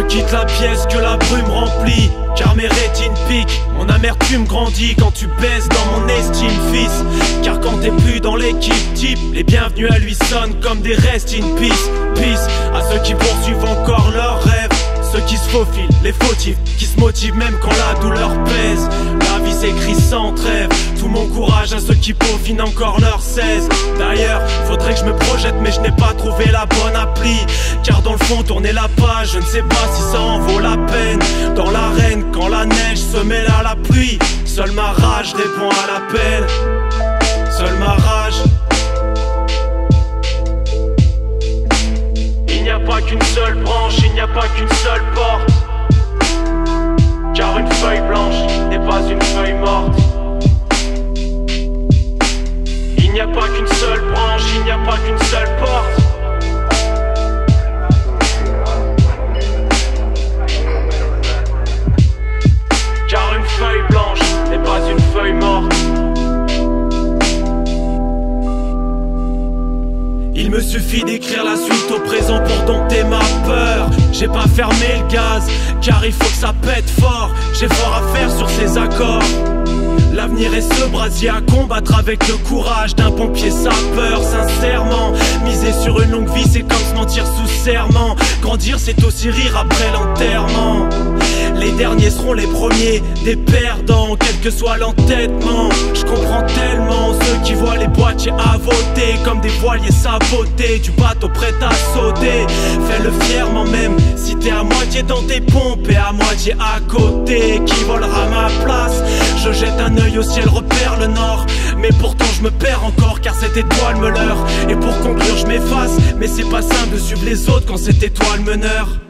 Je quitte la pièce que la brume remplit, car mes rétines piquent. Mon amertume grandit quand tu baisses dans mon estime, fils. Car quand t'es plus dans l'équipe type, les bienvenus à lui sonnent comme des rest in peace. Peace à ceux qui poursuivent encore leurs rêves, ceux qui se faufilent, les fautifs qui se motivent même quand la douleur pèse. La vie s'écrit sans trêve, tout mon courage à ceux qui peaufinent encore leur 16. D'ailleurs, faudrait que je me projette mais je n'ai pas trouvé la bonne appli, car dans le fond tourner la page, je ne sais pas si ça en vaut la peine. Dans l'arène, quand la neige se mêle à la pluie, seule ma rage répond à l'appel. Seule ma rage. Il n'y a pas qu'une seule branche, il n'y a pas qu'une seule porte, car une feuille blanche n'est pas une feuille morte. Il n'y a pas qu'une seule branche, il n'y a pas qu'une seule porte, car une feuille blanche n'est pas une feuille morte. Il me suffit d'écrire la suite au présent pour dompter ma peur. J'ai pas fermé le gaz, car il faut que ça pète fort. J'ai fort à faire sur ces accords. L'avenir est ce brasier à combattre avec le courage d'un pompier sapeur. Sincèrement, miser sur une longue vie c'est comme se mentir sous serment. Grandir c'est aussi rire après l'enterrement. Les derniers seront les premiers, des perdants, quel que soit l'entêtement. Je comprends tellement ceux qui voient les boîtiers à voter comme des voiliers sabotés, du bateau prêt à sauter. Fais-le fièrement même si t'es à moitié dans tes pompes et à moitié à côté. Qui volera ma place? Je jette un œil au ciel, repère le nord, mais pourtant je me perds encore car cette étoile me leurre. Et pour conclure je m'efface, mais c'est pas simple de suivre les autres quand cette étoile me leurre.